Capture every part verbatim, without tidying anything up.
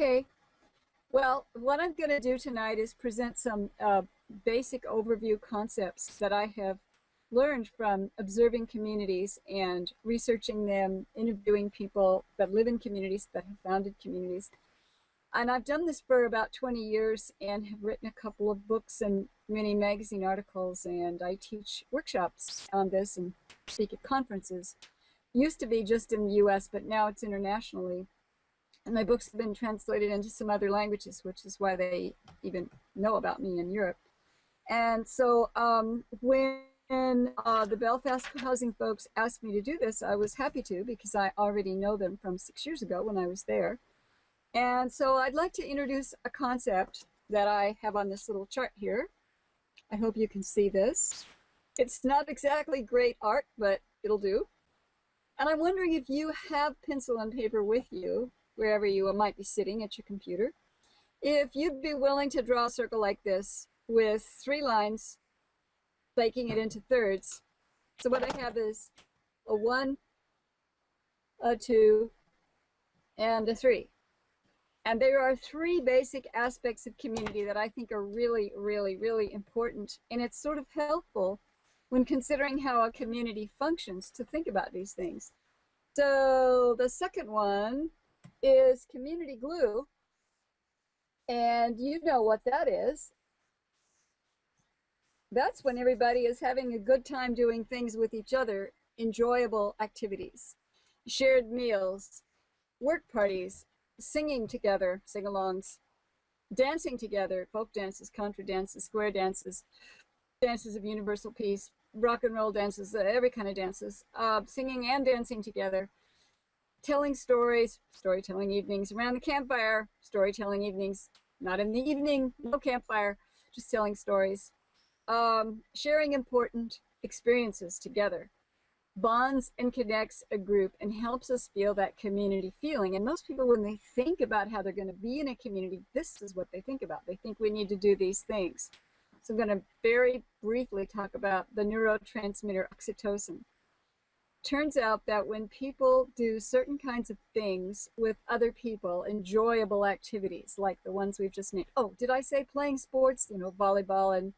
Okay, well, what I'm going to do tonight is present some uh, basic overview concepts that I have learned from observing communities and researching them, interviewing people that live in communities, that have founded communities. And I've done this for about twenty years and have written a couple of books and many magazine articles, and I teach workshops on this and speak at conferences. Used to be just in the U S, but now it's internationally. And my books have been translated into some other languages, which is why they even know about me in Europe. And so um, when uh, the Belfast Cohousing folks asked me to do this, I was happy to, because I already know them from six years ago when I was there. And so I'd like to introduce a concept that I have on this little chart here. I hope you can see this. It's not exactly great art, but it'll do. And I'm wondering if you have pencil and paper with you, wherever you might be sitting at your computer, if you'd be willing to draw a circle like this with three lines, breaking it into thirds. So what I have is a one, a two, and a three. And there are three basic aspects of community that I think are really, really, really important. And it's sort of helpful when considering how a community functions to think about these things. So the second one is community glue, and you know what that is. That's when everybody is having a good time doing things with each other, enjoyable activities, shared meals, work parties, singing together, sing-alongs, dancing together, folk dances, contra dances, square dances, dances of universal peace, rock and roll dances, every kind of dances, uh, singing and dancing together, telling stories, storytelling evenings around the campfire, storytelling evenings, not in the evening, no campfire, just telling stories, um, sharing important experiences together, bonds and connects a group and helps us feel that community feeling. And most people, when they think about how they're going to be in a community, this is what they think about. They think we need to do these things. So I'm going to very briefly talk about the neurotransmitter oxytocin. Turns out that when people do certain kinds of things with other people, enjoyable activities like the ones we've just named. Oh, did I say playing sports? You know, volleyball and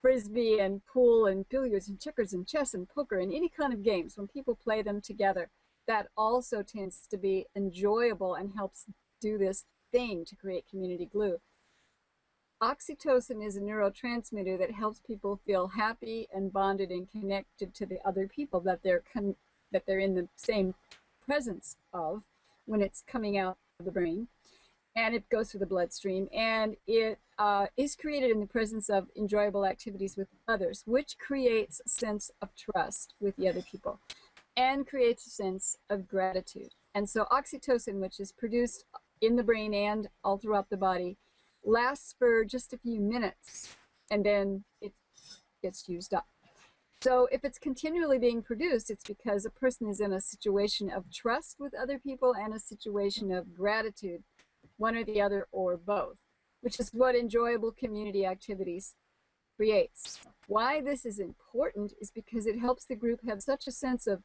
frisbee and pool and billiards and checkers and chess and poker and any kind of games. When people play them together, that also tends to be enjoyable and helps do this thing to create community glue. Oxytocin is a neurotransmitter that helps people feel happy and bonded and connected to the other people that they're con that they're in the same presence of when it's coming out of the brain, and it goes through the bloodstream, and it uh, is created in the presence of enjoyable activities with others, which creates a sense of trust with the other people and creates a sense of gratitude. And so oxytocin, which is produced in the brain and all throughout the body, lasts for just a few minutes, and then it gets used up. So if it's continually being produced, it's because a person is in a situation of trust with other people and a situation of gratitude, one or the other or both, which is what enjoyable community activities creates. Why this is important is because it helps the group have such a sense of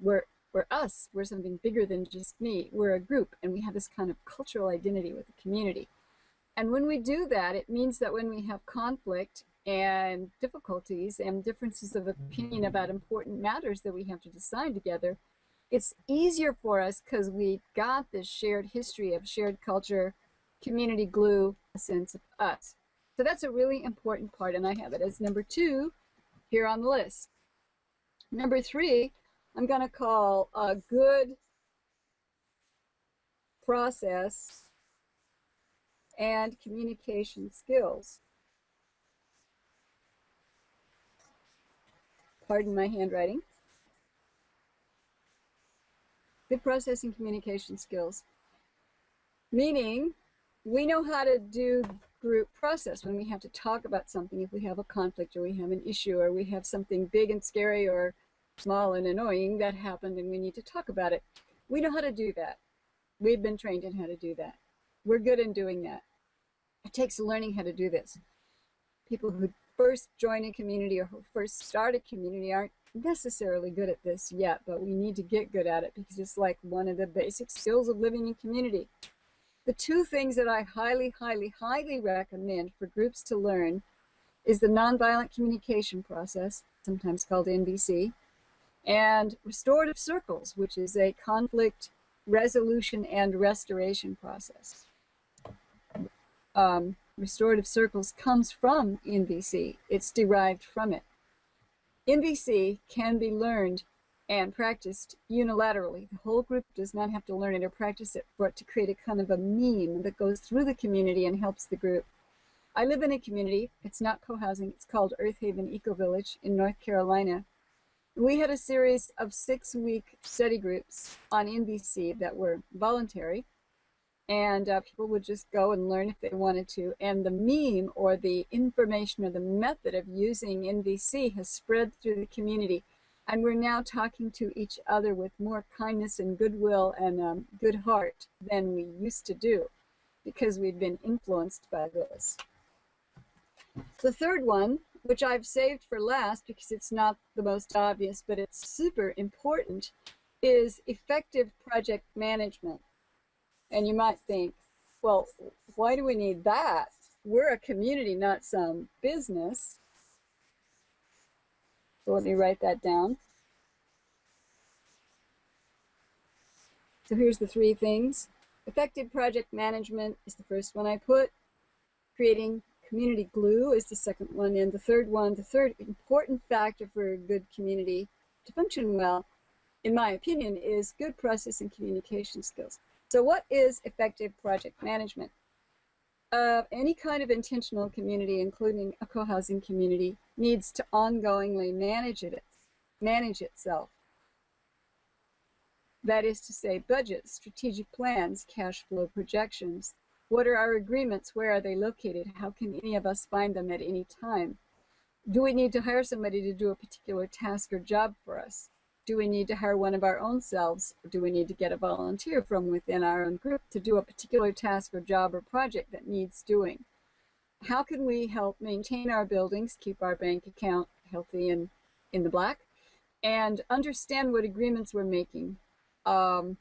we're, we're us, we're something bigger than just me, we're a group, and we have this kind of cultural identity with the community. And when we do that, it means that when we have conflict and difficulties and differences of opinion about important matters that we have to decide together, it's easier for us because we got this shared history of shared culture, community glue, a sense of us. So that's a really important part, and I have it as number two here on the list. Number three, I'm going to call a good process and communication skills. Pardon my handwriting. Good process and communication skills. Meaning, we know how to do group process when we have to talk about something, if we have a conflict or we have an issue or we have something big and scary or small and annoying that happened and we need to talk about it. We know how to do that. We've been trained in how to do that. We're good in doing that. It takes learning how to do this. People who first join a community or who first start a community aren't necessarily good at this yet, but we need to get good at it because it's like one of the basic skills of living in community. The two things that I highly, highly, highly recommend for groups to learn is the nonviolent communication process, sometimes called N V C, and restorative circles, which is a conflict resolution and restoration process. Um, restorative circles comes from N V C. It's derived from it. N V C can be learned and practiced unilaterally. The whole group does not have to learn it or practice it for it to create a kind of a meme that goes through the community and helps the group. I live in a community. It's not co-housing. It's called Earthaven Eco Village in North Carolina. We had a series of six-week study groups on N V C that were voluntary, and uh, people would just go and learn if they wanted to. And the meme or the information or the method of using N V C has spread through the community. And we're now talking to each other with more kindness and goodwill and um, good heart than we used to do, because we've been influenced by this. The third one, which I've saved for last because it's not the most obvious, but it's super important, is effective project management. And you might think, well, why do we need that? We're a community, not some business. So let me write that down. So here's the three things. Effective project management is the first one I put. Creating community glue is the second one. And the third one, the third important factor for a good community to function well, in my opinion, is good process and communication skills. So what is effective project management? Uh, any kind of intentional community, including a co-housing community, needs to ongoingly manage it, manage itself. That is to say, budgets, strategic plans, cash flow projections. What are our agreements? Where are they located? How can any of us find them at any time? Do we need to hire somebody to do a particular task or job for us? Do we need to hire one of our own selves? Or do we need to get a volunteer from within our own group to do a particular task or job or project that needs doing? How can we help maintain our buildings, keep our bank account healthy and in the black, and understand what agreements we're making? Um,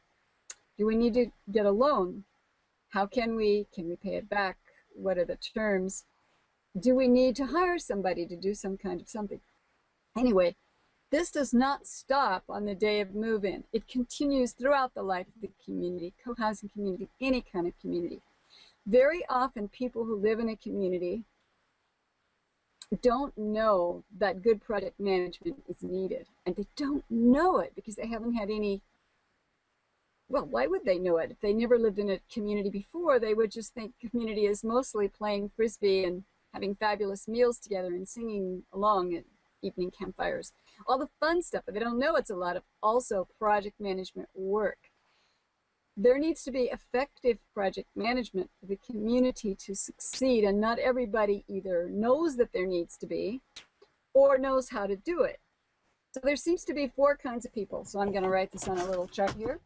do we need to get a loan? How can we, can we pay it back? What are the terms? Do we need to hire somebody to do some kind of something? Anyway, this does not stop on the day of move-in. It continues throughout the life of the community, co-housing community, any kind of community. Very often people who live in a community don't know that good project management is needed, and they don't know it because they haven't had any, well, why would they know it? If they never lived in a community before, they would just think community is mostly playing frisbee and having fabulous meals together and singing along at evening campfires. All the fun stuff, but they don't know it's a lot of also project management work. There needs to be effective project management for the community to succeed, and not everybody either knows that there needs to be or knows how to do it. So there seems to be four kinds of people. So I'm going to write this on a little chart here.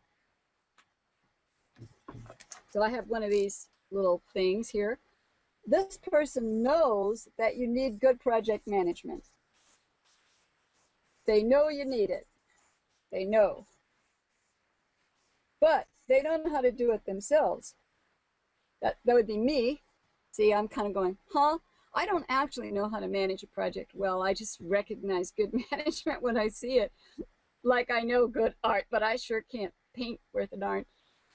So I have one of these little things here. This person knows that you need good project management. They know you need it. They know. But they don't know how to do it themselves. That, that would be me. See, I'm kind of going, huh? I don't actually know how to manage a project well. I just recognize good management when I see it. Like I know good art, but I sure can't paint worth a darn.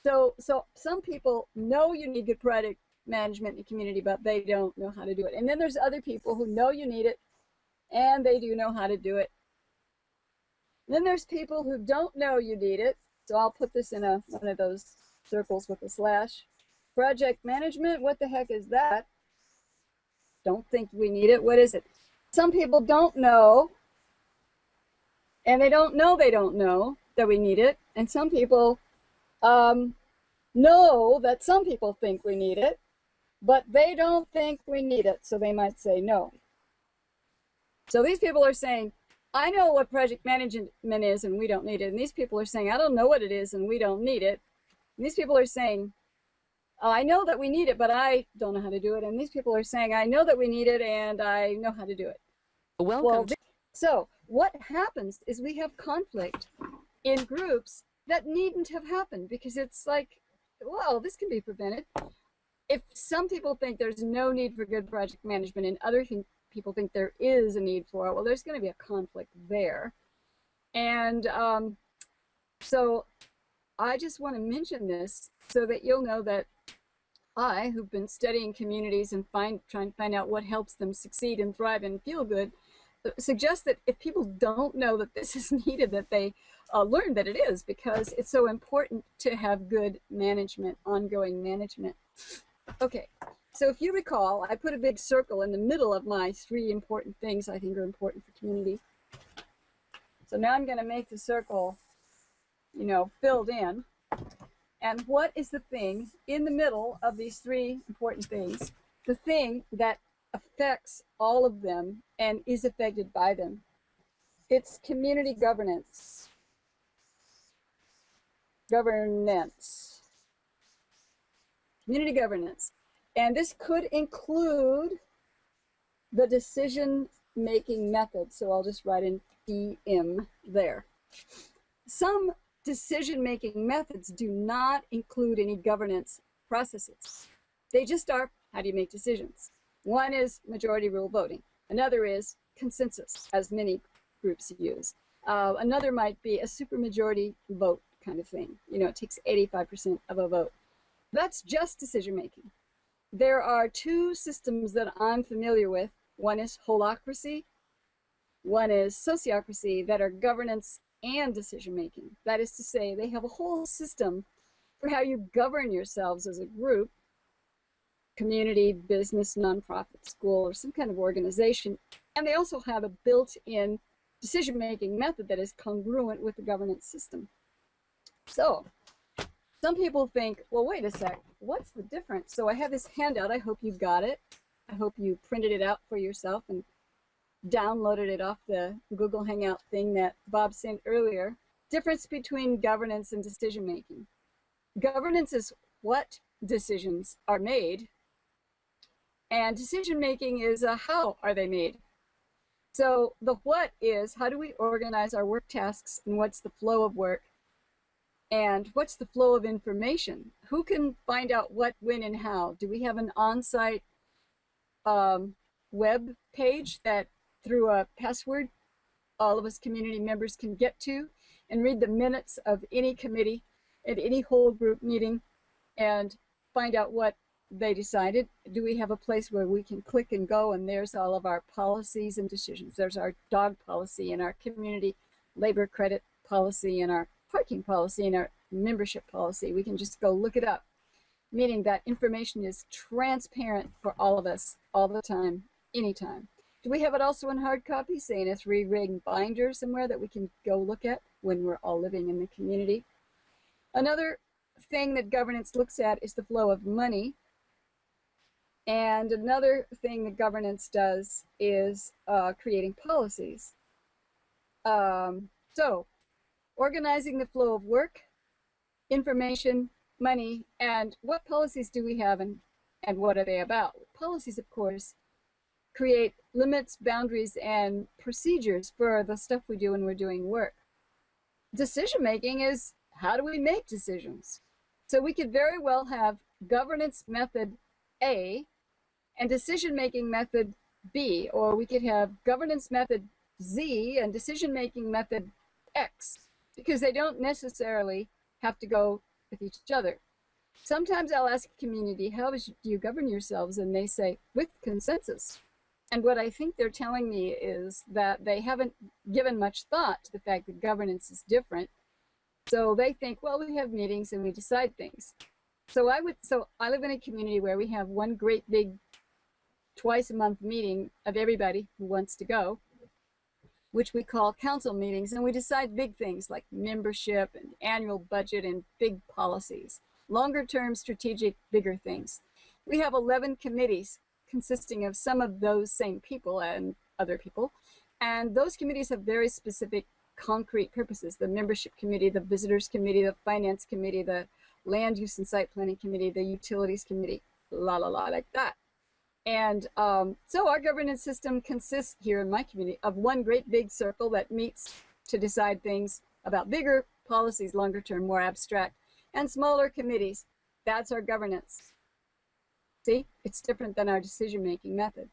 So, so some people know you need good project management in the community, but they don't know how to do it. And then there's other people who know you need it, and they do know how to do it. Then there's people who don't know you need it, so I'll put this in a, one of those circles with a slash. Project management, what the heck is that? Don't think we need it, what is it? Some people don't know, and they don't know they don't know that we need it, and some people um, know that some people think we need it, but they don't think we need it, so they might say no. So these people are saying, I know what project management is, and we don't need it. And these people are saying, I don't know what it is, and we don't need it. And these people are saying, I know that we need it, but I don't know how to do it. And these people are saying, I know that we need it, and I know how to do it. Welcome. Well, so what happens is we have conflict in groups that needn't have happened, because it's like well, this can be prevented. If some people think there's no need for good project management and other th people think there is a need for it, well, there's going to be a conflict there. And um, so I just want to mention this so that you'll know that I, who've been studying communities and find, trying to find out what helps them succeed and thrive and feel good, suggest that if people don't know that this is needed, that they uh, learn that it is, because it's so important to have good management, ongoing management. Okay, so if you recall, I put a big circle in the middle of my three important things I think are important for communities. So now I'm going to make the circle, you know, filled in. And what is the thing in the middle of these three important things? The thing that affects all of them and is affected by them. It's community governance. Governance. Community governance. And this could include the decision-making method. So I'll just write in D M there. Some decision-making methods do not include any governance processes. They just are, how do you make decisions? One is majority rule voting. Another is consensus, as many groups use. Uh, another might be a supermajority vote kind of thing. You know, it takes eighty-five percent of a vote. That's just decision-making. There are two systems that I'm familiar with. One is holacracy. One is sociocracy, that are governance and decision-making. That is to say, they have a whole system for how you govern yourselves as a group, community, business, nonprofit, school, or some kind of organization. And they also have a built-in decision-making method that is congruent with the governance system. So, some people think, well, wait a sec, what's the difference? So I have this handout. I hope you got it. I hope you printed it out for yourself and downloaded it off the Google Hangout thing that Bob sent earlier. Difference between governance and decision-making. Governance is what decisions are made, and decision-making is a how are they made. So the what is, how do we organize our work tasks, and what's the flow of work, and what's the flow of information? Who can find out what, when, and how? Do we have an on-site um, web page that through a password all of us community members can get to and read the minutes of any committee at any whole group meeting and find out what they decided? Do we have a place where we can click and go and there's all of our policies and decisions? There's our dog policy and our community labor credit policy and our parking policy and our membership policy. We can just go look it up, meaning that information is transparent for all of us all the time, anytime. Do we have it also in hard copy, say in a three-ring binder somewhere that we can go look at when we're all living in the community? Another thing that governance looks at is the flow of money. And another thing that governance does is uh, creating policies. Um, so, organizing the flow of work, information, money, and what policies do we have and, and what are they about? Policies, of course, create limits, boundaries, and procedures for the stuff we do when we're doing work. Decision-making is how do we make decisions? So we could very well have governance method A and decision-making method B, or we could have governance method Z and decision-making method X, because they don't necessarily have to go with each other. Sometimes I'll ask a community, how do you govern yourselves? And they say, with consensus. And what I think they're telling me is that they haven't given much thought to the fact that governance is different. So they think, well, we have meetings and we decide things. So I would, so I live in a community where we have one great big twice a month meeting of everybody who wants to go, which we call council meetings, and we decide big things like membership and annual budget and big policies, longer-term strategic, bigger things. We have eleven committees consisting of some of those same people and other people, and those committees have very specific concrete purposes: the membership committee, the visitors committee, the finance committee, the land use and site planning committee, the utilities committee, la la la, like that. And um, so our governance system consists here in my community of one great big circle that meets to decide things about bigger policies, longer term, more abstract, and smaller committees That's our governance. See, it's different than our decision-making method.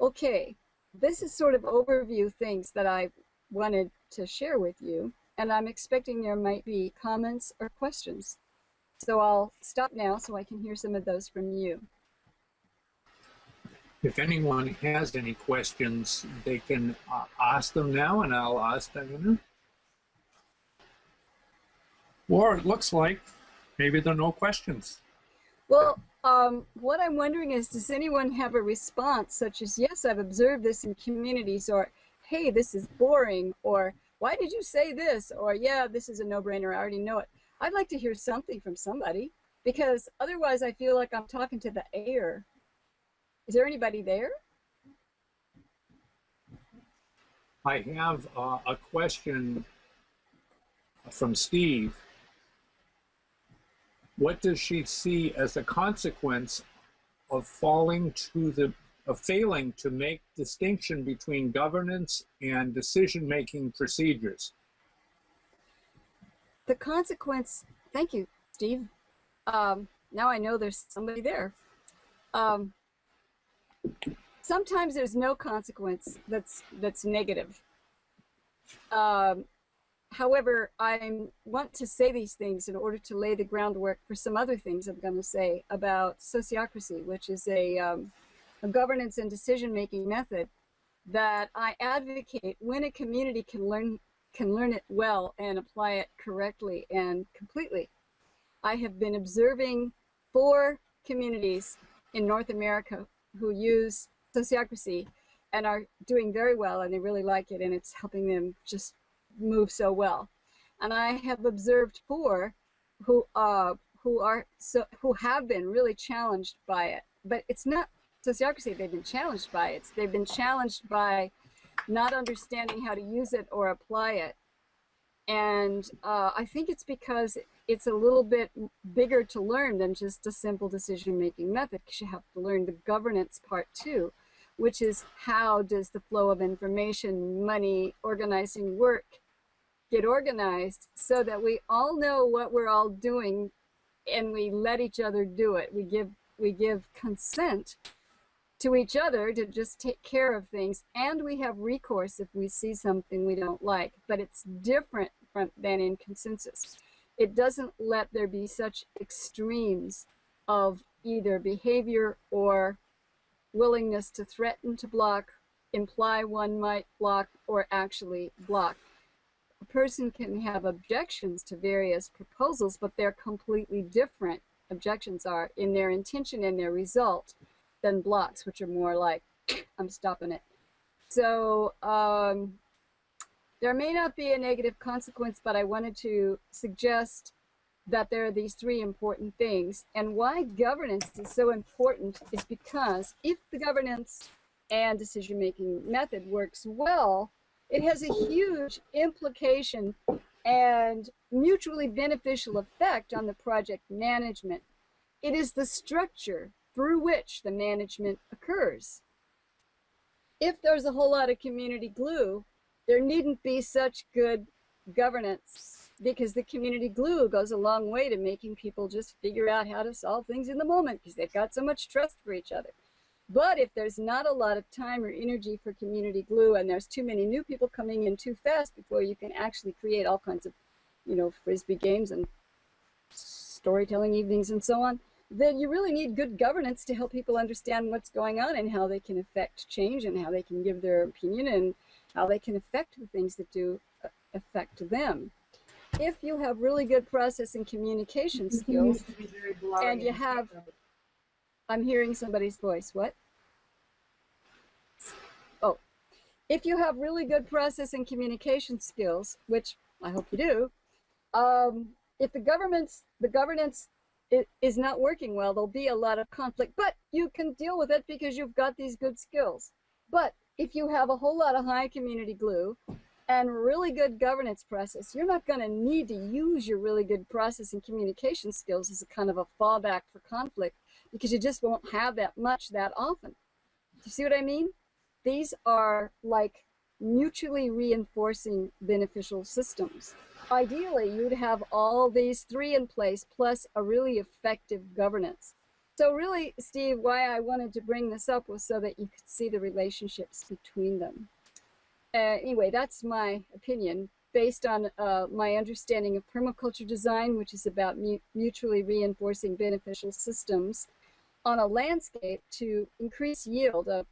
Okay, this is sort of overview things that I wanted to share with you, and I'm expecting there might be comments or questions. So I'll stop now so I can hear some of those from you. If anyone has any questions, they can uh, ask them now, and I'll ask them. Or it looks like maybe there are no questions. Well, um, what I'm wondering is, does anyone have a response such as, yes, I've observed this in communities, or, hey, this is boring, or, why did you say this, or, yeah, this is a no-brainer, I already know it. I'd like to hear something from somebody, because otherwise I feel like I'm talking to the air. Is there anybody there? I have uh, a question from Steve. What does she see as a consequence of falling to the, of failing to make distinction between governance and decision-making procedures? The consequence, thank you, Steve. Um, now I know there's somebody there. Um, Sometimes there's no consequence that's that's negative. Um, however, I want to say these things in order to lay the groundwork for some other things I'm going to say about sociocracy, which is a, um, a governance and decision-making method that I advocate when a community can learn can learn it well and apply it correctly and completely. I have been observing four communities in North America who use sociocracy and are doing very well, and they really like it, and it's helping them just move so well. And I have observed four who uh, who are so who have been really challenged by it. But it's not sociocracy they've been challenged by. It's they've been challenged by not understanding how to use it or apply it. And uh, I think it's because it's a little bit bigger to learn than just a simple decision-making method, because you have to learn the governance part too, which is how does the flow of information, money, organizing work get organized so that we all know what we're all doing and we let each other do it. We give, we give consent to each other to just take care of things, and we have recourse if we see something we don't like, but it's different from, than in consensus. It doesn't let there be such extremes of either behavior or willingness to threaten to block, imply one might block, or actually block. A person can have objections to various proposals, but they're completely different. Objections are in their intention and their result than blocks, which are more like, I'm stopping it. So, um, there may not be a negative consequence, but I wanted to suggest that there are these three important things. And why governance is so important is because if the governance and decision-making method works well, it has a huge implication and mutually beneficial effect on the project management. It is the structure through which the management occurs. If there's a whole lot of community glue, there needn't be such good governance, because the community glue goes a long way to making people just figure out how to solve things in the moment because they've got so much trust for each other. But if there's not a lot of time or energy for community glue, and there's too many new people coming in too fast before you can actually create all kinds of, you know, frisbee games and storytelling evenings and so on, then you really need good governance to help people understand what's going on and how they can affect change and how they can give their opinion and how they can affect the things that do affect them. If you have really good process and communication skills, and you have, I'm hearing somebody's voice, what? Oh, if you have really good process and communication skills, which I hope you do, um, if the government's, the governance is not working well, there'll be a lot of conflict, but you can deal with it because you've got these good skills. But if you have a whole lot of high community glue and really good governance process, you're not going to need to use your really good process and communication skills as a kind of a fallback for conflict, because you just won't have that much that often. Do you see what I mean? These are like mutually reinforcing beneficial systems. ideally you'd have all these three in place plus a really effective governance. So really, Steve, why I wanted to bring this up was so that you could see the relationships between them. Uh, anyway, that's my opinion based on uh, my understanding of permaculture design, which is about mu mutually reinforcing beneficial systems on a landscape to increase yield of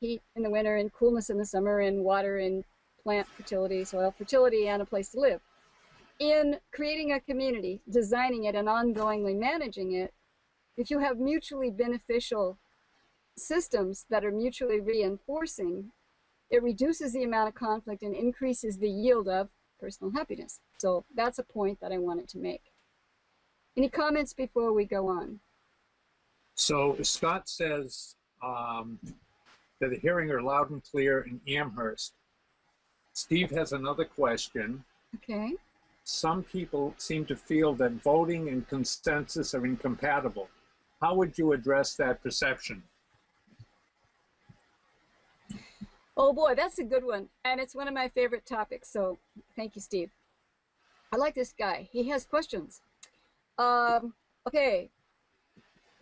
heat in the winter and coolness in the summer and water and plant fertility, soil fertility, and a place to live. In creating a community, designing it, and ongoingly managing it, if you have mutually beneficial systems that are mutually reinforcing, it reduces the amount of conflict and increases the yield of personal happiness. So that's a point that I wanted to make. Any comments before we go on? So Scott says um, that the hearing are loud and clear in Amherst. Steve has another question. Okay. Some people seem to feel that voting and consensus are incompatible. How would you address that perception? Oh boy, that's a good one. And it's one of my favorite topics, so thank you, Steve. I like this guy. He has questions. Um, okay.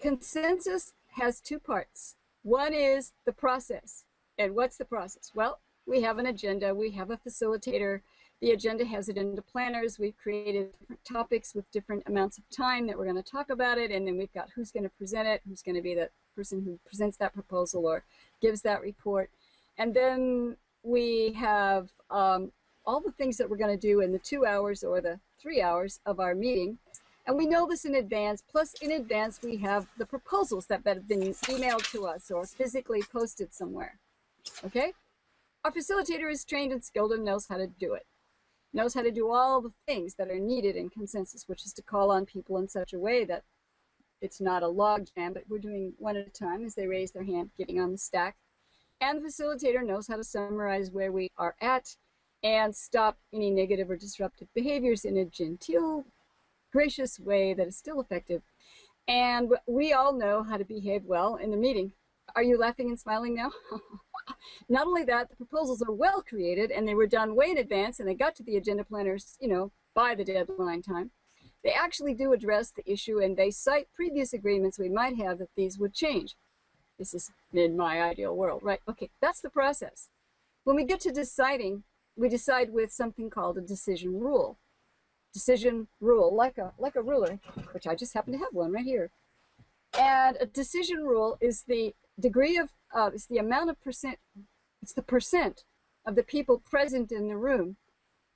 Consensus has two parts. One is the process. And what's the process? Well, we have an agenda. We have a facilitator. The agenda has agenda planners. We've created different topics with different amounts of time that we're going to talk about it, and then we've got who's going to present it, who's going to be the person who presents that proposal or gives that report. And then we have um, all the things that we're going to do in the two hours or the three hours of our meeting. And we know this in advance, plus in advance we have the proposals that have been emailed to us or physically posted somewhere. Okay? Our facilitator is trained and skilled and knows how to do it. Knows how to do all the things that are needed in consensus, which is to call on people in such a way that it's not a log jam, but we're doing one at a time as they raise their hand, getting on the stack. And the facilitator knows how to summarize where we are at and stop any negative or disruptive behaviors in a genteel, gracious way that is still effective. And we all know how to behave well in the meeting. Are you laughing and smiling now? Not only that, the proposals are well created and they were done way in advance and they got to the agenda planners, you know, by the deadline time. They actually do address the issue and they cite previous agreements we might have that these would change. This is in my ideal world, right? Okay, that's the process. When we get to deciding, we decide with something called a decision rule. Decision rule, like a, like a ruler, which I just happen to have one right here. And a decision rule is the degree of, uh, it's the amount of percent, it's the percent of the people present in the room,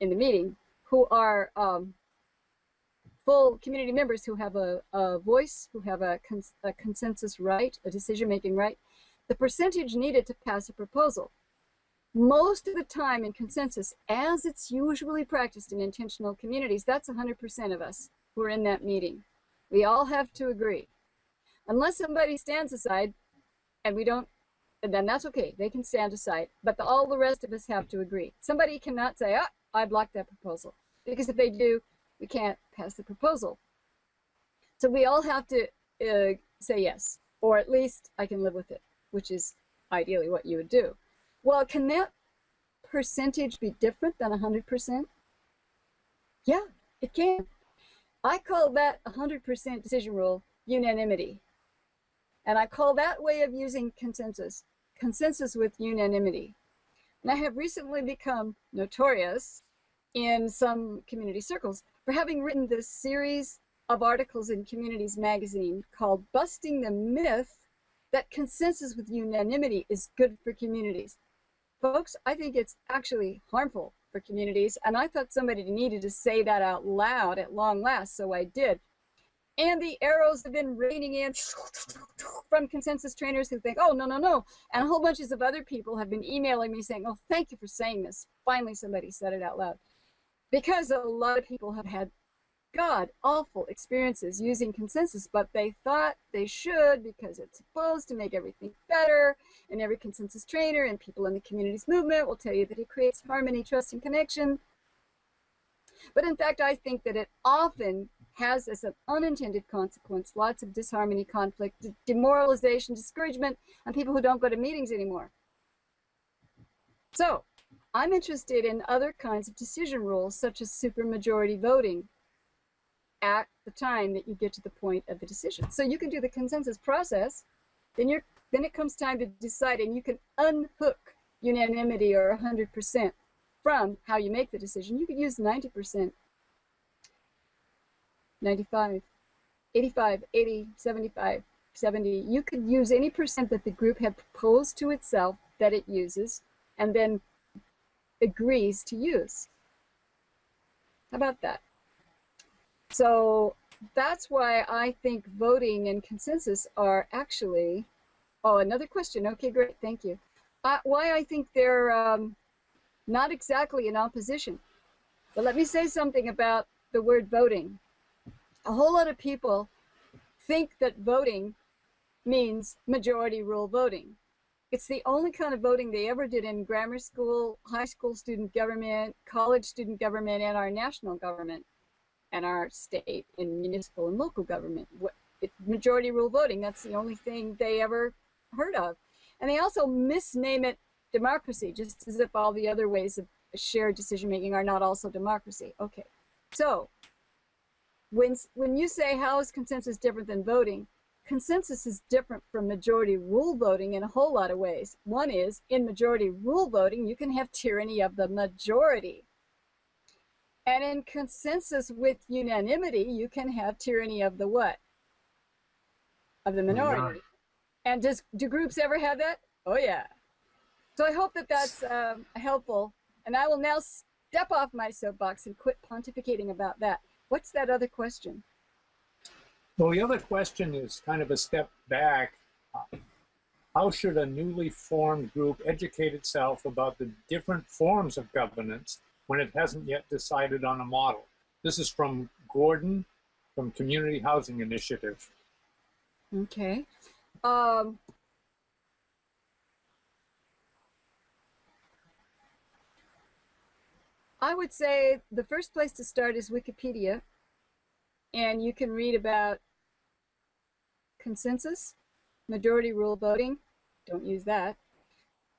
in the meeting, who are um, full community members who have a, a voice, who have a, cons a consensus right, a decision-making right, the percentage needed to pass a proposal. Most of the time in consensus, as it's usually practiced in intentional communities, that's one hundred percent of us who are in that meeting. We all have to agree. Unless somebody stands aside, and we don't, and then that's okay. They can stand aside, but the, all the rest of us have to agree. Somebody cannot say, ah, I blocked that proposal, because if they do, we can't pass the proposal. So we all have to uh, say yes, or at least I can live with it, which is ideally what you would do. Well, can that percentage be different than one hundred percent? Yeah, it can. I call that one hundred percent decision rule unanimity. And I call that way of using consensus, consensus with unanimity. And I have recently become notorious in some community circles for having written this series of articles in Communities Magazine called Busting the Myth that Consensus with Unanimity is Good for Communities. Folks, I think it's actually harmful for communities, and I thought somebody needed to say that out loud at long last, so I did. And the arrows have been raining in from consensus trainers who think, oh, no, no, no. And a whole bunch of other people have been emailing me saying, oh, thank you for saying this. Finally, somebody said it out loud. Because a lot of people have had, God, awful experiences using consensus, but they thought they should because it's supposed to make everything better. And every consensus trainer and people in the communities movement will tell you that it creates harmony, trust, and connection. But in fact, I think that it often has as an unintended consequence lots of disharmony, conflict, demoralization, discouragement, and people who don't go to meetings anymore. So I'm interested in other kinds of decision rules, such as supermajority voting at the time that you get to the point of the decision. So you can do the consensus process, then you're then it comes time to decide, and you can unhook unanimity or one hundred percent from how you make the decision. You could use ninety percent, ninety-five, eighty-five, eighty, seventy-five, seventy. You could use any percent that the group had proposed to itself that it uses and then agrees to use. How about that? So that's why I think voting and consensus are actually, oh, another question. Okay, great, thank you. Uh, why I think they're um, not exactly in opposition. But let me say something about the word voting. A whole lot of people think that voting means majority rule voting. It's the only kind of voting they ever did in grammar school, high school student government, college student government, and our national government, and our state and municipal and local government. What, it, majority rule voting, that's the only thing they ever heard of. And they also misname it democracy, just as if all the other ways of shared decision-making are not also democracy. Okay, so when, when you say how is consensus different than voting, consensus is different from majority rule voting in a whole lot of ways. One is, in majority rule voting, you can have tyranny of the majority. And in consensus with unanimity, you can have tyranny of the what? Of the minority. And does, do groups ever have that? Oh, yeah. So I hope that that's um, helpful. And I will now step off my soapbox and quit pontificating about that. What's that other question? Well, the other question is kind of a step back. How should a newly formed group educate itself about the different forms of governance when it hasn't yet decided on a model? This is from Gordon from Community Housing Initiative. Okay. Um, I would say the first place to start is Wikipedia, and you can read about consensus, majority rule voting, don't use that,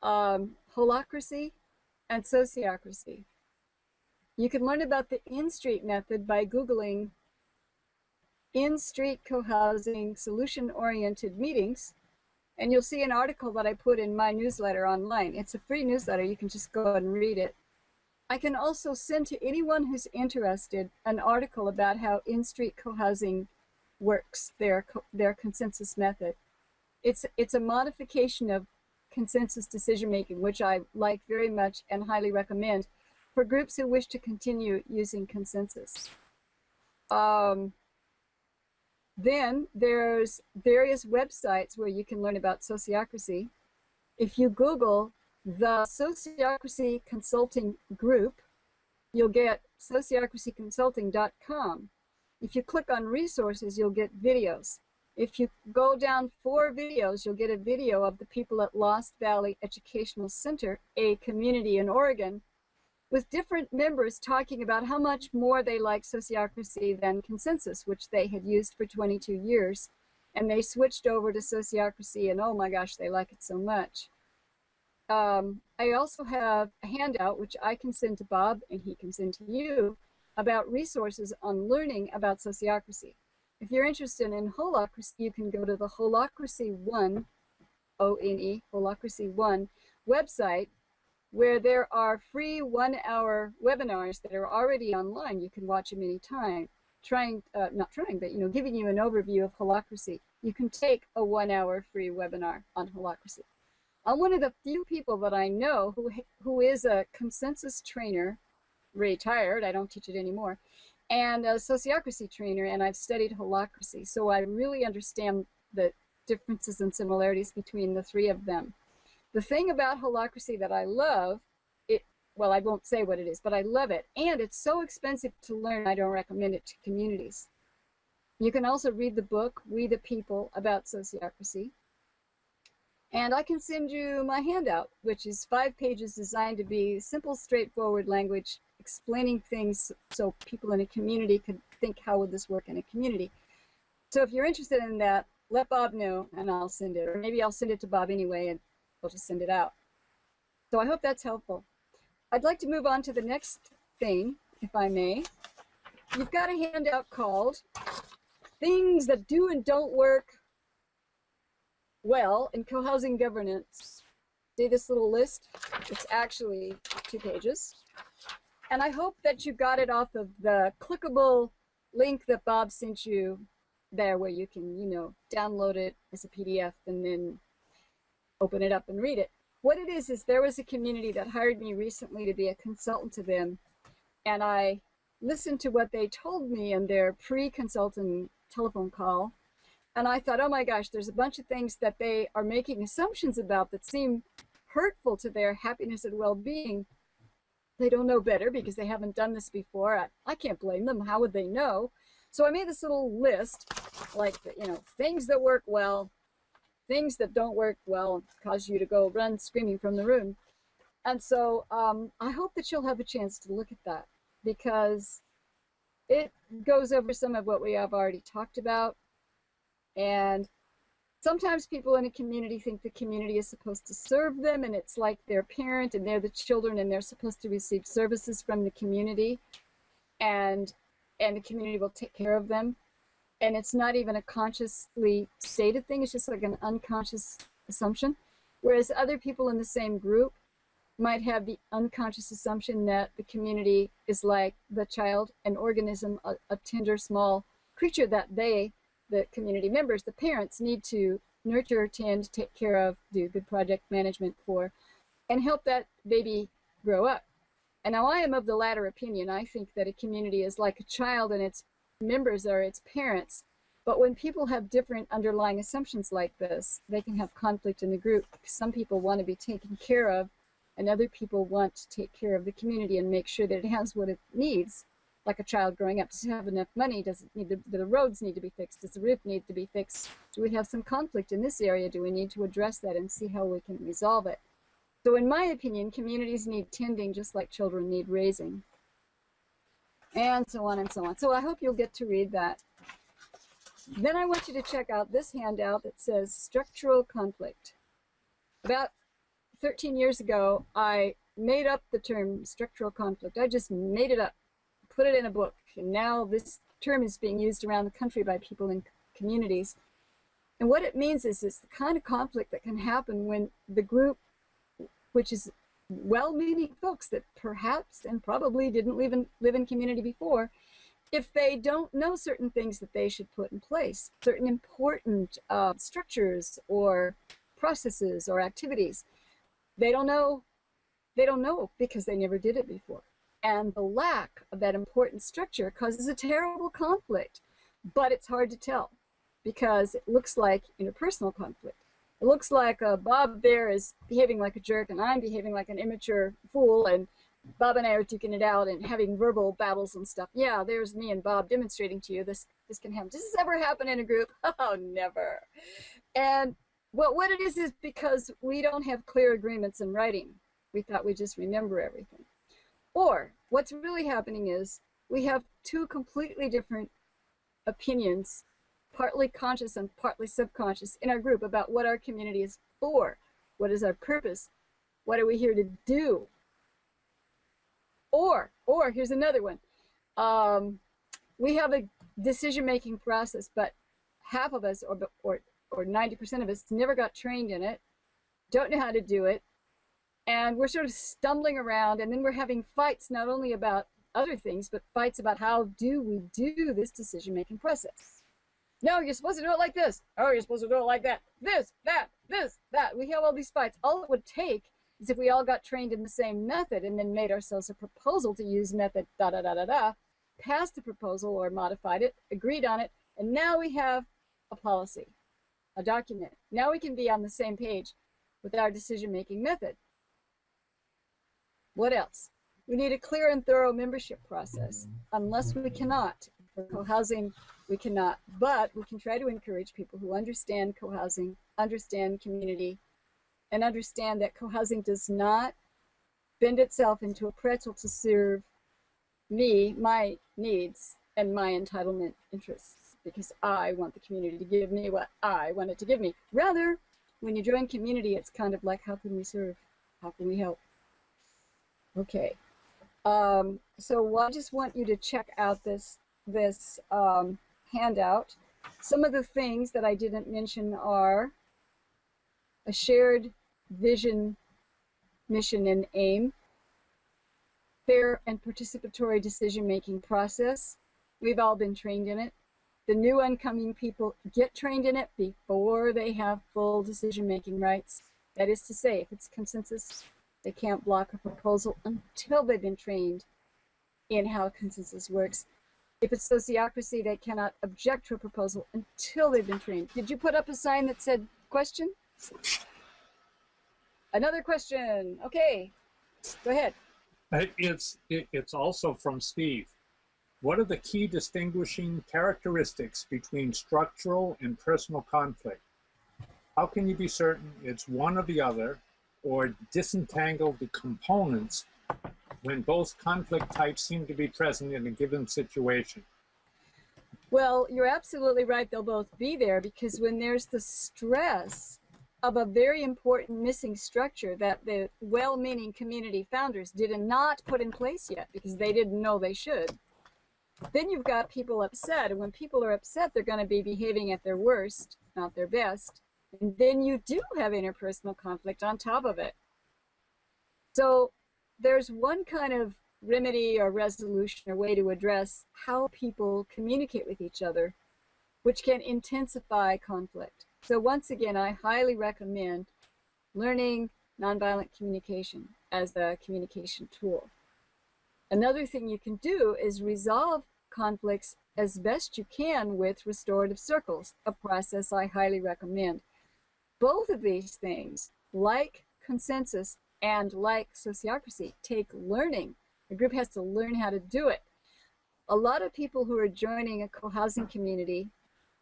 um, holacracy, and sociocracy. You can learn about the in-street method by Googling in-street cohousing solution-oriented meetings, and you'll see an article that I put in my newsletter online. It's a free newsletter. You can just go and read it. I can also send to anyone who's interested an article about how in-street cohousing works, their co their consensus method. It's it's a modification of consensus decision-making, which I like very much and highly recommend for groups who wish to continue using consensus. Um, then there's various websites where you can learn about sociocracy. If you Google the Sociocracy Consulting Group, you'll get sociocracy consulting dot com. If you click on resources, you'll get videos. If you go down four videos, you'll get a video of the people at Lost Valley Educational Center, a community in Oregon, with different members talking about how much more they like sociocracy than consensus, which they had used for twenty-two years, and they switched over to sociocracy, and oh my gosh, they like it so much. Um, I also have a handout, which I can send to Bob and he can send to you, about resources on learning about sociocracy. If you're interested in holacracy, you can go to the Holacracy One, O N E, Holacracy One website, where there are free one-hour webinars that are already online. You can watch them anytime. Trying, uh, not trying, but you know, giving you an overview of holacracy. You can take a one-hour free webinar on holacracy. I'm one of the few people that I know who who is a consensus trainer, retired. I don't teach it anymore, and a sociocracy trainer, and I've studied holacracy, so I really understand the differences and similarities between the three of them. The thing about holacracy that I love, it well, I won't say what it is, but I love it, and it's so expensive to learn, I don't recommend it to communities. You can also read the book, We the People, about sociocracy. And I can send you my handout, which is five pages designed to be simple, straightforward language, explaining things so people in a community could think, how would this work in a community? So if you're interested in that, let Bob know, and I'll send it. Or maybe I'll send it to Bob anyway, and we'll just send it out. So I hope that's helpful. I'd like to move on to the next thing, if I may. You've got a handout called Things That Do and Don't Work Well in Co-Housing Governance. See this little list? It's actually two pages. And I hope that you got it off of the clickable link that Bob sent you there, where you can, you know, download it as a P D F and then open it up and read it. What it is is there was a community that hired me recently to be a consultant to them, and I listened to what they told me in their pre-consultant telephone call, and I thought, oh my gosh, there's a bunch of things that they are making assumptions about that seem hurtful to their happiness and well-being. They don't know better because they haven't done this before. I, I can't blame them. How would they know? So I made this little list, like, you know, things that work well, things that don't work well, cause you to go run screaming from the room. And so um, I hope that you'll have a chance to look at that, because it goes over some of what we have already talked about. And sometimes people in a community think the community is supposed to serve them, and it's like their parent, and they're the children, and they're supposed to receive services from the community. And and the community will take care of them. And it's not even a consciously stated thing, it's just like an unconscious assumption. Whereas other people in the same group might have the unconscious assumption that the community is like the child, an organism, a, a tender, small creature that they, the community members, the parents, need to nurture, tend, take care of, do good project management for, and help that baby grow up. And now I am of the latter opinion. I think that a community is like a child and its members are its parents. But when people have different underlying assumptions like this, they can have conflict in the group. Some people want to be taken care of, and other people want to take care of the community and make sure that it has what it needs, like a child growing up. Does it have enough money? Does it need to, do the roads need to be fixed? Does the roof need to be fixed? Do we have some conflict in this area? Do we need to address that and see how we can resolve it? So in my opinion, communities need tending just like children need raising. And so on and so on. So I hope you'll get to read that. Then I want you to check out this handout that says Structural Conflict. About thirteen years ago, I made up the term structural conflict. I just made it up, put it in a book. And now this term is being used around the country by people in communities. And what it means is it's the kind of conflict that can happen when the group, which is well-meaning folks that perhaps and probably didn't live in, live in community before, if they don't know certain things that they should put in place, certain important uh, structures or processes or activities, they don't know, they don't know because they never did it before. And the lack of that important structure causes a terrible conflict, but it's hard to tell because it looks like interpersonal conflict. It looks like uh, Bob there is behaving like a jerk, and I'm behaving like an immature fool, and Bob and I are duking it out and having verbal battles and stuff. Yeah, there's me and Bob demonstrating to you this this can happen. Does this ever happen in a group? Oh, never. And what, what it is is because we don't have clear agreements in writing. We thought we just remember everything. Or what's really happening is we have two completely different opinions, partly conscious and partly subconscious, in our group about what our community is for, what is our purpose, what are we here to do. Or, or here's another one, um, we have a decision-making process, but half of us, or or or ninety percent of us, never got trained in it, don't know how to do it, and we're sort of stumbling around, and then we're having fights not only about other things, but fights about how do we do this decision-making process. No, you're supposed to do it like this. Oh, you're supposed to do it like that. This, that, this, that. We have all these fights. All it would take is if we all got trained in the same method and then made ourselves a proposal to use method da-da-da-da-da, passed the proposal or modified it, agreed on it, and now we have a policy, a document. Now we can be on the same page with our decision-making method. What else? We need a clear and thorough membership process, unless we cannot. For co-housing, we cannot, but we can try to encourage people who understand co-housing, understand community, and understand that co-housing does not bend itself into a pretzel to serve me, my needs, and my entitlement interests, because I want the community to give me what I want it to give me. Rather, when you join community, it's kind of like, how can we serve? How can we help? Okay. Um, so well, I just want you to check out this this um, handout. Some of the things that I didn't mention are a shared vision, mission, and aim, fair and participatory decision-making process. We've all been trained in it. The new oncoming people get trained in it before they have full decision-making rights. That is to say, if it's consensus, they can't block a proposal until they've been trained in how consensus works. If it's sociocracy, they cannot object to a proposal until they've been trained. Did you put up a sign that said question? Another question. Okay, go ahead. It's, it, it's also from Steve. What are the key distinguishing characteristics between structural and personal conflict? How can you be certain it's one or the other, or disentangle the components when both conflict types seem to be present in a given situation? Well, you're absolutely right. They'll both be there, because when there's the stress of a very important missing structure that the well-meaning community founders did not put in place yet because they didn't know they should, then you've got people upset. And when people are upset, they're going to be behaving at their worst, not their best. And then you do have interpersonal conflict on top of it. So there's one kind of remedy or resolution or way to address how people communicate with each other, which can intensify conflict. So once again, I highly recommend learning nonviolent communication as a communication tool. Another thing you can do is resolve conflicts as best you can with restorative circles, a process I highly recommend. Both of these things, like consensus and like sociocracy, take learning. The group has to learn how to do it. A lot of people who are joining a co-housing community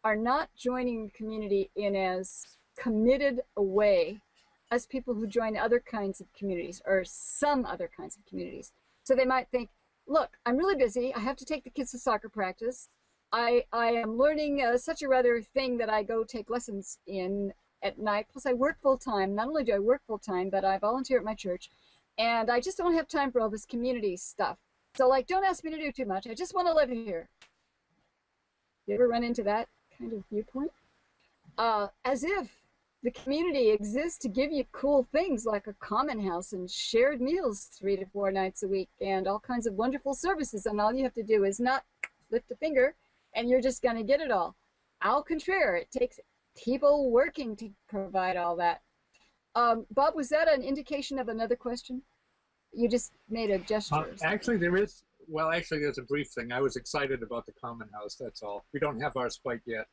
are not joining the community in as committed a way as people who join other kinds of communities or some other kinds of communities. So they might think, look, I'm really busy. I have to take the kids to soccer practice. I, I am learning uh, such a rather thing that I go take lessons in at night, plus I work full-time. Not only do I work full-time, but I volunteer at my church, and I just don't have time for all this community stuff. So, like, don't ask me to do too much. I just want to live here. You ever run into that kind of viewpoint? Uh, as if the community exists to give you cool things like a common house and shared meals three to four nights a week and all kinds of wonderful services, and all you have to do is not lift a finger, and you're just going to get it all. Au contraire, it takes people working to provide all that. Um, Bob, was that an indication of another question? You just made a gesture. Uh, actually, there is. Well, actually, there's a brief thing. I was excited about the common house. That's all. We don't have our spike yet.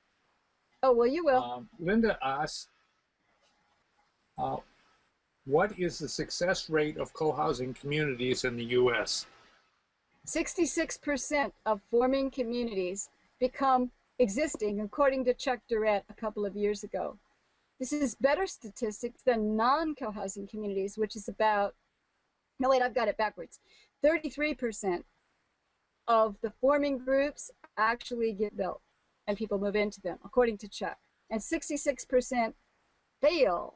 Oh well, you will. Um, Linda asked, uh, "What is the success rate of co-housing communities in the U S?" Sixty-six percent of forming communities become existing, according to Chuck Durrett a couple of years ago. This is better statistics than non-cohousing communities, which is about, no wait, I've got it backwards. thirty-three percent of the forming groups actually get built and people move into them, according to Chuck. And sixty-six percent fail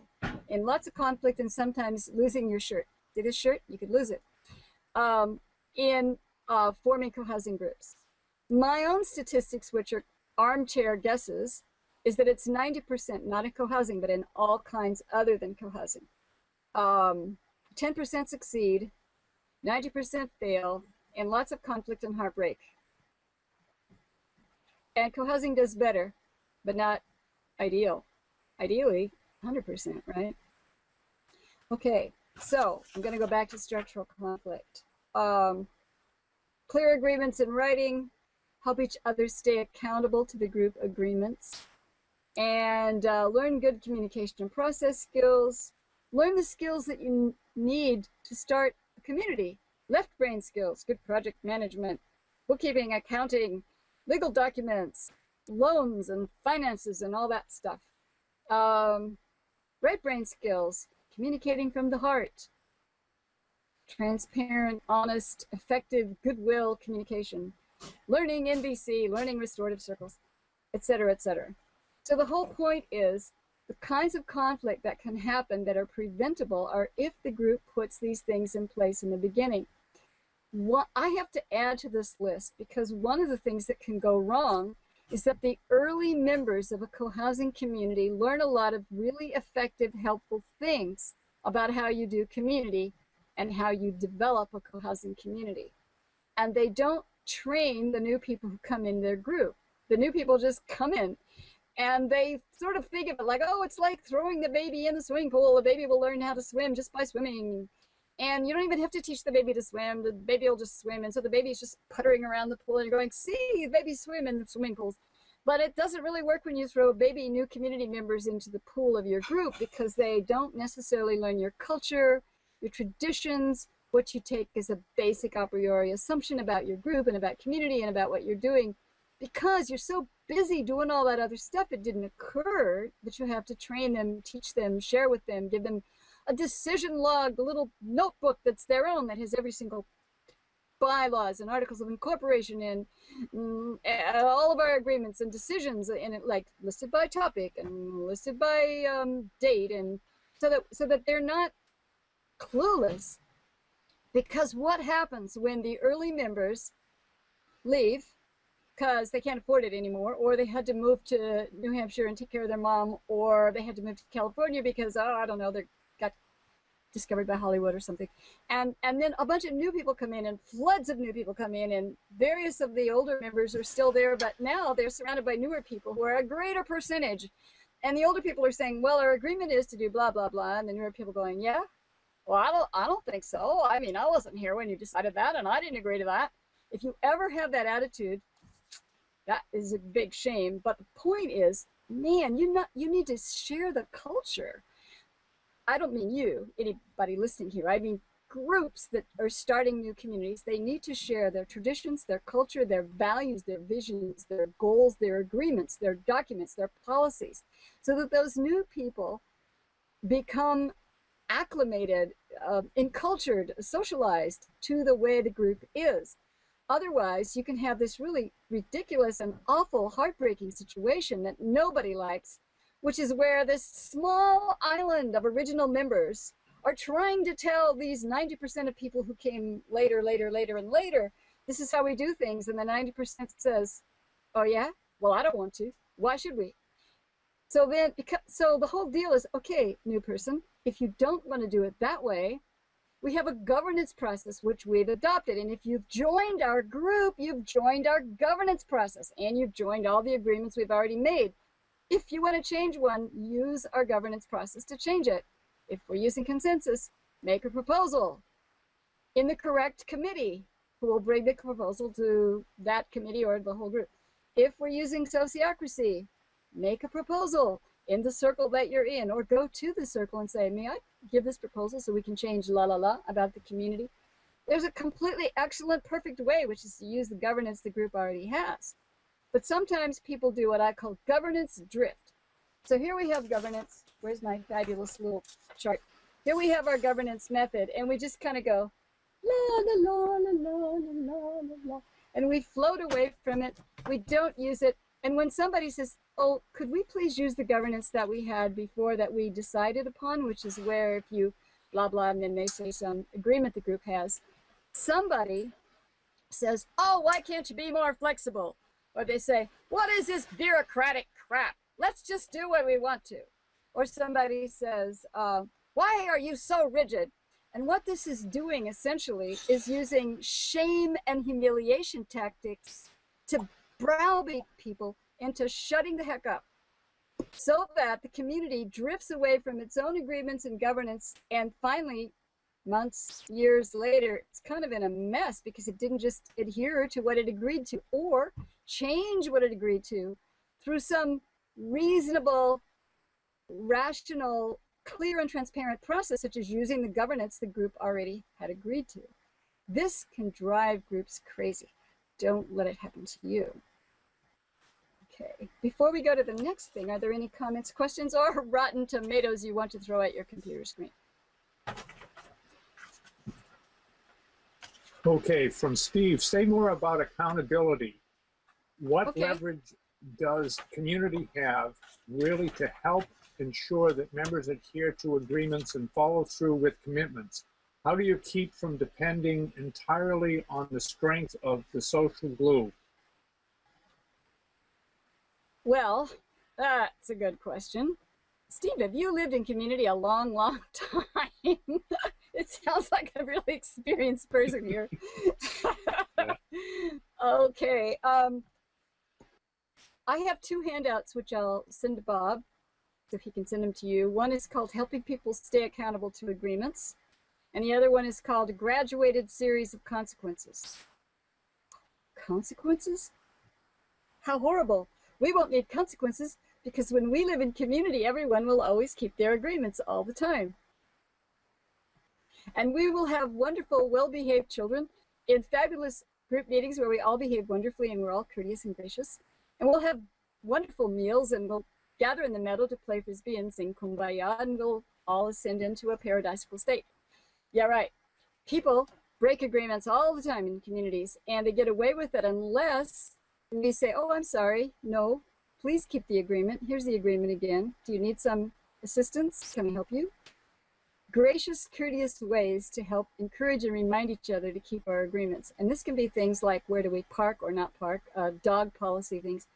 in lots of conflict and sometimes losing your shirt. See this shirt? You could lose it. Um, in uh, forming cohousing groups. My own statistics, which are armchair guesses, is that it's ninety percent, not in co-housing, but in all kinds other than co-housing. Um, ten percent succeed, ninety percent fail, and lots of conflict and heartbreak. And co-housing does better, but not ideal. Ideally, one hundred percent, right? Okay, so I'm going to go back to structural conflict. Um, clear agreements in writing, help each other stay accountable to the group agreements, and uh, learn good communication and process skills. Learn the skills that you need to start a community. Left brain skills, good project management, bookkeeping, accounting, legal documents, loans and finances and all that stuff. Um, right brain skills, communicating from the heart, transparent, honest, effective, goodwill communication. Learning N V C, learning restorative circles, et cetera, et cetera. So the whole point is The kinds of conflict that can happen that are preventable are if the group puts these things in place in the beginning. What I have to add to this list, because one of the things that can go wrong is that the early members of a cohousing community learn a lot of really effective, helpful things about how you do community and how you develop a cohousing community. And they don't train the new people who come in their group. The new people just come in and they sort of think of it like, oh, it's like throwing the baby in the swimming pool. The baby will learn how to swim just by swimming. And you don't even have to teach the baby to swim. The baby will just swim. And so the baby is just puttering around the pool and you're going, see, babies swim in the swimming pools. But it doesn't really work when you throw baby new community members into the pool of your group, because they don't necessarily learn your culture, your traditions, what you take as a basic a priori assumption about your group and about community and about what you're doing. Because you're so busy doing all that other stuff, it didn't occur that you have to train them, teach them, share with them, give them a decision log, a little notebook that's their own that has every single bylaws and articles of incorporation and mm, all of our agreements and decisions in it, like listed by topic and listed by um, date, and so that so that they're not clueless. Because what happens when the early members leave because they can't afford it anymore, or they had to move to New Hampshire and take care of their mom, or they had to move to California because, oh, I don't know, they're discovered by Hollywood or something, and and then a bunch of new people come in and floods of new people come in, and various of the older members are still there, but now they're surrounded by newer people who are a greater percentage, and the older people are saying, well, our agreement is to do blah blah blah, and the newer people going, yeah, well, I don't I don't think so. I mean, I wasn't here when you decided that, and I didn't agree to that. If you ever have that attitude, that is a big shame. But the point is, man, you not you need to share the culture. I don't mean you, anybody listening here. I mean groups that are starting new communities. They need to share their traditions, their culture, their values, their visions, their goals, their agreements, their documents, their policies, so that those new people become acclimated, uh, encultured, socialized to the way the group is. Otherwise, you can have this really ridiculous and awful, heartbreaking situation that nobody likes, which is where this small island of original members are trying to tell these ninety percent of people who came later, later, later, and later, this is how we do things, and the ninety percent says, oh yeah? Well, I don't want to. Why should we? So then, because, so the whole deal is, okay, new person, if you don't want to do it that way, we have a governance process which we've adopted, and if you've joined our group, you've joined our governance process, and you've joined all the agreements we've already made. If you want to change one, use our governance process to change it. If we're using consensus, make a proposal in the correct committee who will bring the proposal to that committee or the whole group. If we're using sociocracy, make a proposal in the circle that you're in, or go to the circle and say, may I give this proposal so we can change la la la about the community? There's a completely excellent, perfect way, which is to use the governance the group already has. But sometimes people do what I call governance drift. So here we have governance. Where's my fabulous little chart? Here we have our governance method, and we just kind of go, la, la, la, la, la, la, la, la, and we float away from it. We don't use it. And when somebody says, oh, could we please use the governance that we had before that we decided upon, which is where if you blah, blah, and then they say some agreement the group has, somebody says, oh, why can't you be more flexible? Or they say, what is this bureaucratic crap? Let's just do what we want to. Or somebody says, uh, why are you so rigid? And what this is doing, essentially, is using shame and humiliation tactics to browbeat people into shutting the heck up, so that the community drifts away from its own agreements and governance, and finally, months, years later, it's kind of in a mess because it didn't just adhere to what it agreed to or change what it agreed to through some reasonable, rational, clear and transparent process, such as using the governance the group already had agreed to. This can drive groups crazy. Don't let it happen to you. Okay, before we go to the next thing, are there any comments, questions, or rotten tomatoes you want to throw at your computer screen? Okay, from Steve, say more about accountability. What okay. leverage does community have really to help ensure that members adhere to agreements and follow through with commitments? How do you keep from depending entirely on the strength of the social glue? Well, that's a good question. Steve, have you lived in community a long, long time? It sounds like a really experienced person here. Okay. Um, I have two handouts which I'll send to Bob, so he can send them to you. One is called Helping People Stay Accountable to Agreements, and the other one is called A Graduated Series of Consequences. Consequences? How horrible. We won't need consequences, because when we live in community, everyone will always keep their agreements all the time. And we will have wonderful, well-behaved children in fabulous group meetings where we all behave wonderfully and we're all courteous and gracious. And we'll have wonderful meals, and we'll gather in the meadow to play Frisbee and sing Kumbaya, and we'll all ascend into a paradisical state. Yeah, right. People break agreements all the time in communities, and they get away with it unless we say, oh, I'm sorry, no, please keep the agreement. Here's the agreement again. Do you need some assistance? Can I help you? Gracious, courteous ways to help encourage and remind each other to keep our agreements. And this can be things like where do we park or not park, uh, dog policy things.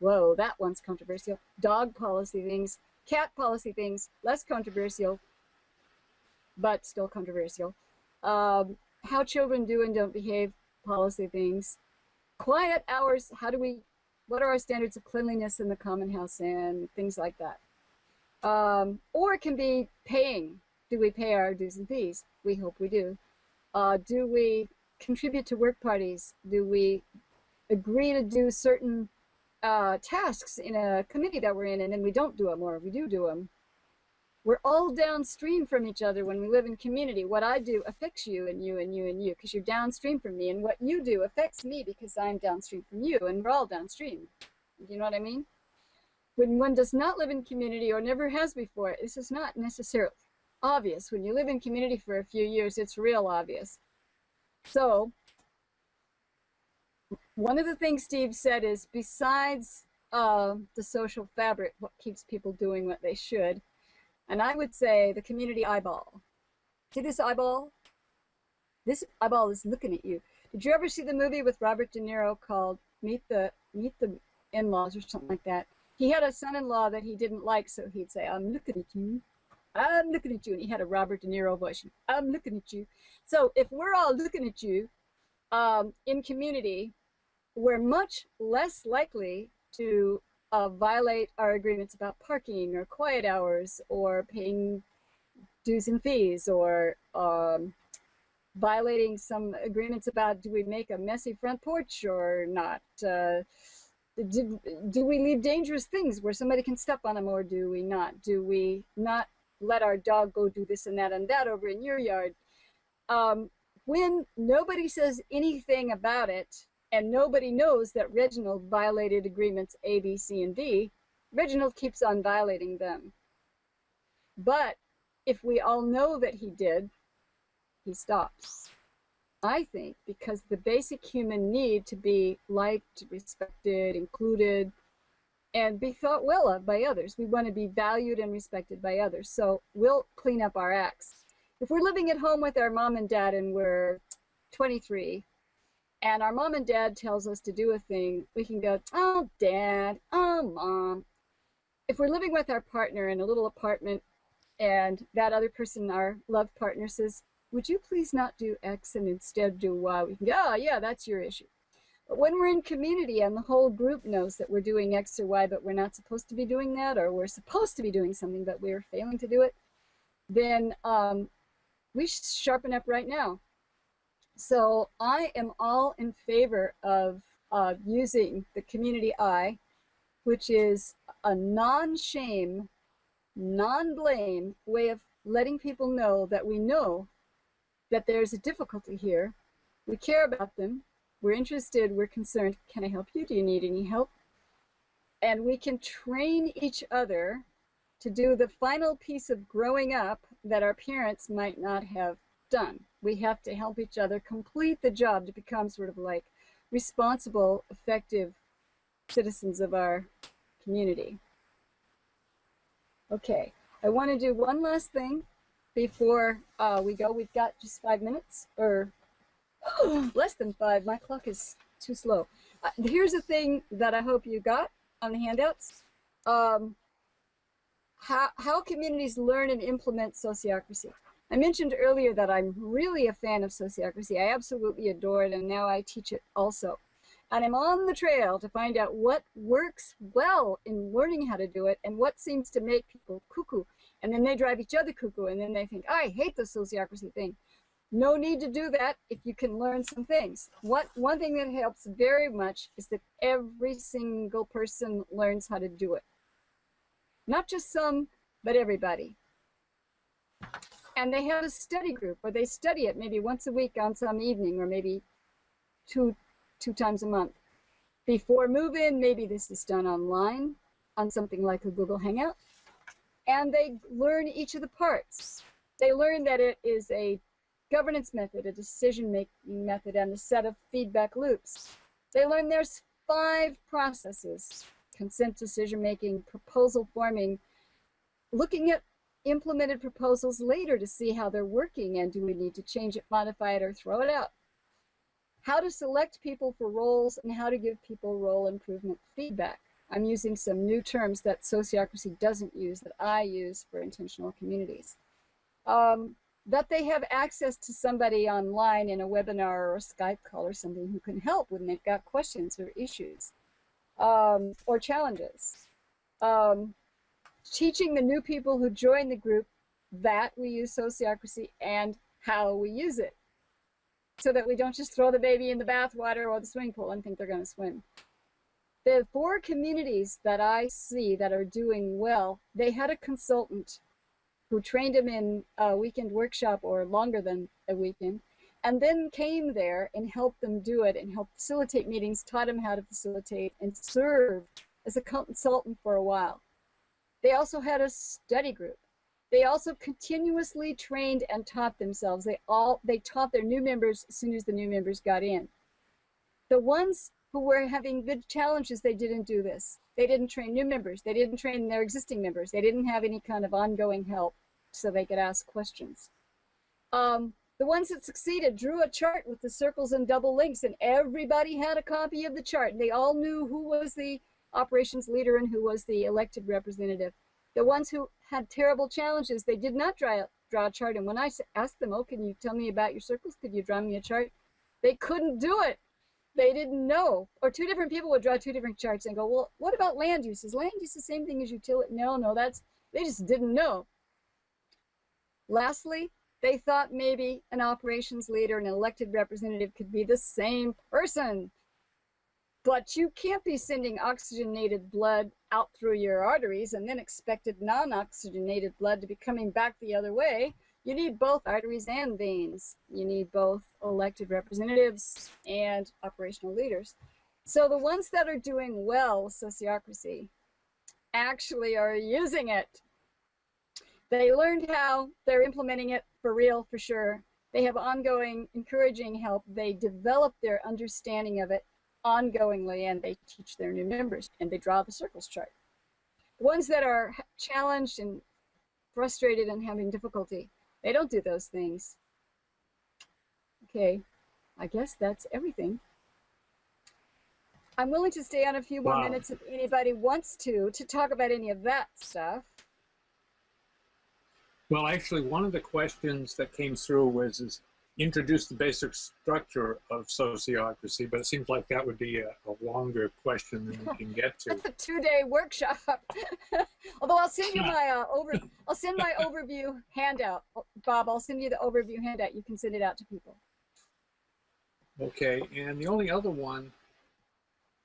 Whoa, that one's controversial. Dog policy things, cat policy things, less controversial, but still controversial. Um, how children do and don't behave policy things. Quiet hours, how do we, what are our standards of cleanliness in the common house and things like that. Um, or it can be paying. Do we pay our dues and fees? We hope we do. Uh, do we contribute to work parties? Do we agree to do certain uh, tasks in a committee that we're in, and then we don't do them, or we do do them? We're all downstream from each other when we live in community. What I do affects you and you and you and you, because you're downstream from me, and what you do affects me because I'm downstream from you, and we're all downstream. You know what I mean? When one does not live in community or never has before, this is not necessarily obvious. When you live in community for a few years, it's real obvious. So one of the things Steve said is, besides uh, the social fabric, what keeps people doing what they should, and I would say the community eyeball. See this eyeball? This eyeball is looking at you. Did you ever see the movie with Robert De Niro called Meet the Meet the In-Laws or something like that? He had a son-in-law that he didn't like, so he'd say, I'm looking at you. I'm looking at you, and he had a Robert De Niro voice. I'm looking at you. So if we're all looking at you um, in community, we're much less likely to uh, violate our agreements about parking or quiet hours or paying dues and fees or um, violating some agreements about do we make a messy front porch or not. Uh, do, do we leave dangerous things where somebody can step on them or do we not? Do we not let our dog go do this and that and that over in your yard? Um, when nobody says anything about it and nobody knows that Reginald violated agreements A, B, C, and D, Reginald keeps on violating them. But if we all know that he did, he stops. I think because the basic human need to be liked, respected, included, and be thought well of by others. We want to be valued and respected by others, so we'll clean up our acts. If we're living at home with our mom and dad and we're twenty-three, and our mom and dad tells us to do a thing, we can go, oh, Dad, oh, Mom. If we're living with our partner in a little apartment and that other person, our loved partner, says, would you please not do X and instead do Y, we can go, oh, yeah, that's your issue. But when we're in community and the whole group knows that we're doing X or Y, but we're not supposed to be doing that, or we're supposed to be doing something, but we're failing to do it, then um, we should sharpen up right now. So I am all in favor of uh, using the community eye, which is a non-shame, non-blame way of letting people know that we know that there's a difficulty here, we care about them, we're interested, we're concerned, can I help you, do you need any help? And we can train each other to do the final piece of growing up that our parents might not have done. We have to help each other complete the job to become sort of like responsible, effective citizens of our community. Okay, I want to do one last thing before uh, we go. We've got just five minutes, or oh, less than five. My clock is too slow. Uh, here's a thing that I hope you got on the handouts. Um, how, how communities learn and implement sociocracy. I mentioned earlier that I'm really a fan of sociocracy. I absolutely adore it, and now I teach it also. And I'm on the trail to find out what works well in learning how to do it and what seems to make people cuckoo. And then they drive each other cuckoo, and then they think, I hate the sociocracy thing. No need to do that if you can learn some things. What, one thing that helps very much is that every single person learns how to do it. Not just some, but everybody. And they have a study group where they study it maybe once a week on some evening, or maybe two two times a month. Before move-in, maybe this is done online on something like a Google Hangout. And they learn each of the parts. They learn that it is a governance method, a decision-making method, and a set of feedback loops. They learn there's five processes: consent decision-making, proposal forming, looking at implemented proposals later to see how they're working, and do we need to change it, modify it, or throw it out. How to select people for roles, and how to give people role improvement feedback. I'm using some new terms that sociocracy doesn't use that I use for intentional communities. Um, that they have access to somebody online in a webinar or a Skype call or something who can help when they've got questions or issues um, or challenges. Um, teaching the new people who join the group that we use sociocracy and how we use it, so that we don't just throw the baby in the bathwater or the swimming pool and think they're going to swim. The four communities that I see that are doing well, they had a consultant who trained them in a weekend workshop or longer than a weekend, and then came there and helped them do it and helped facilitate meetings, taught them how to facilitate, and served as a consultant for a while. They also had a study group. They also continuously trained and taught themselves. They all they taught their new members as soon as the new members got in. The ones who were having good challenges, they didn't do this. They didn't train new members. They didn't train their existing members. They didn't have any kind of ongoing help so they could ask questions. Um, the ones that succeeded drew a chart with the circles and double links, and everybody had a copy of the chart, and they all knew who was the operations leader and who was the elected representative. The ones who had terrible challenges, they did not draw, draw a chart. And when I asked them, oh, can you tell me about your circles? Could you draw me a chart? They couldn't do it. They didn't know. Or two different people would draw two different charts and go, well, what about land use? Is land use the same thing as utility? No, no, that's, they just didn't know. Lastly, they thought maybe an operations leader and an elected representative could be the same person. But you can't be sending oxygenated blood out through your arteries and then expected non-oxygenated blood to be coming back the other way. You need both arteries and veins. You need both elected representatives and operational leaders. So the ones that are doing well sociocracy actually are using it. They learned how. They're implementing it for real, for sure. They have ongoing, encouraging help. They develop their understanding of it ongoingly, and they teach their new members, and they draw the circles chart. The ones that are challenged and frustrated and having difficulty, they don't do those things. Okay, I guess that's everything. I'm willing to stay on a few more wow. minutes if anybody wants to, to talk about any of that stuff. Well, actually, one of the questions that came through was, is introduce the basic structure of sociocracy, but it seems like that would be a, a longer question than we can get to. That's a two-day workshop. Although I'll send you my uh, over, I'll send my overview handout, Bob. I'll send you the overview handout. You can send it out to people. Okay, and the only other one,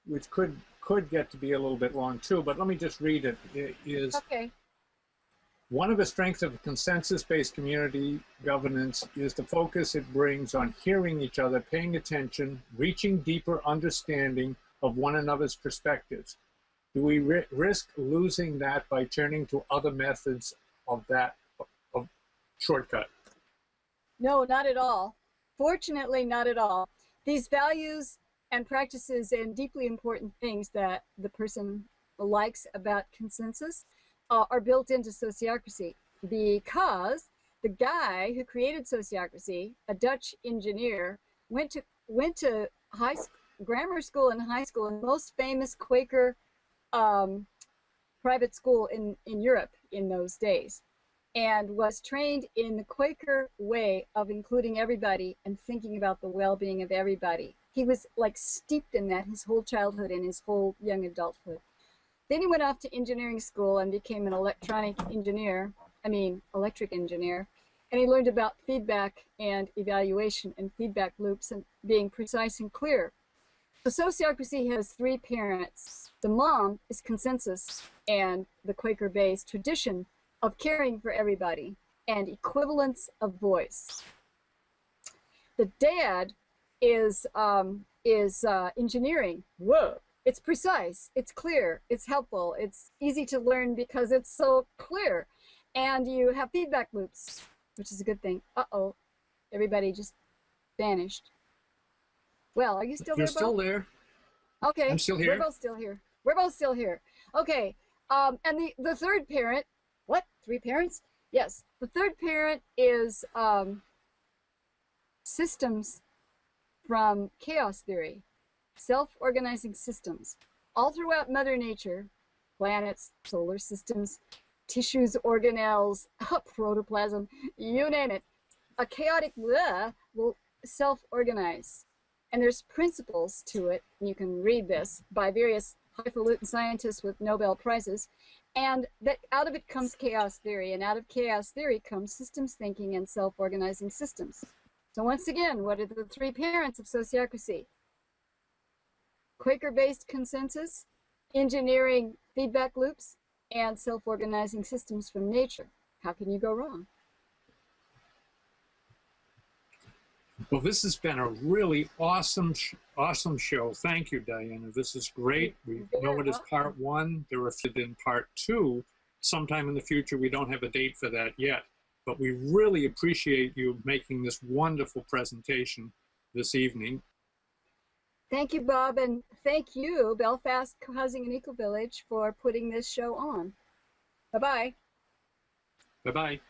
which could could get to be a little bit long too, but let me just read it. It is okay. One of the strengths of consensus-based community governance is the focus it brings on hearing each other, paying attention, reaching deeper understanding of one another's perspectives. Do we ri risk losing that by turning to other methods of that of shortcut? No, not at all. Fortunately, not at all. These values and practices and deeply important things that the person likes about consensus uh, are built into Sociocracy, because the guy who created Sociocracy, a Dutch engineer, went to went to high school, grammar school and high school, and most famous Quaker um, private school in, in Europe in those days, and was trained in the Quaker way of including everybody and thinking about the well-being of everybody. He was like steeped in that his whole childhood and his whole young adulthood. Then he went off to engineering school and became an electronic engineer, I mean electric engineer, and he learned about feedback and evaluation and feedback loops and being precise and clear. So Sociocracy has three parents. The mom is consensus and the Quaker-based tradition of caring for everybody and equivalence of voice. The dad is um, is uh, engineering. Whoa! It's precise. It's clear. It's helpful. It's easy to learn because it's so clear, and you have feedback loops, which is a good thing. Uh-oh! Everybody just vanished. Well, are you still there, Bob? You're still there. Okay. I'm still here. We're both still here. We're both still here. Okay. Um, and the, the third parent, what? Three parents? Yes. The third parent is um, systems from chaos theory, self-organizing systems. All throughout Mother Nature, planets, solar systems, tissues, organelles, protoplasm, you name it, a chaotic bleh will self-organize. And there's principles to it, and you can read this, by various highfalutin scientists with Nobel Prizes, and that out of it comes chaos theory, and out of chaos theory comes systems thinking and self-organizing systems. So once again, what are the three parents of Sociocracy? Quaker-based consensus, engineering feedback loops, and self-organizing systems from nature. How can you go wrong? Well, this has been a really awesome, sh awesome show. Thank you, Diana. This is great. We know it is part one. There have been part two. Sometime in the future, we don't have a date for that yet. But we really appreciate you making this wonderful presentation this evening. Thank you, Bob, and thank you, Belfast Cohousing and Eco Village, for putting this show on. Bye-bye. Bye-bye.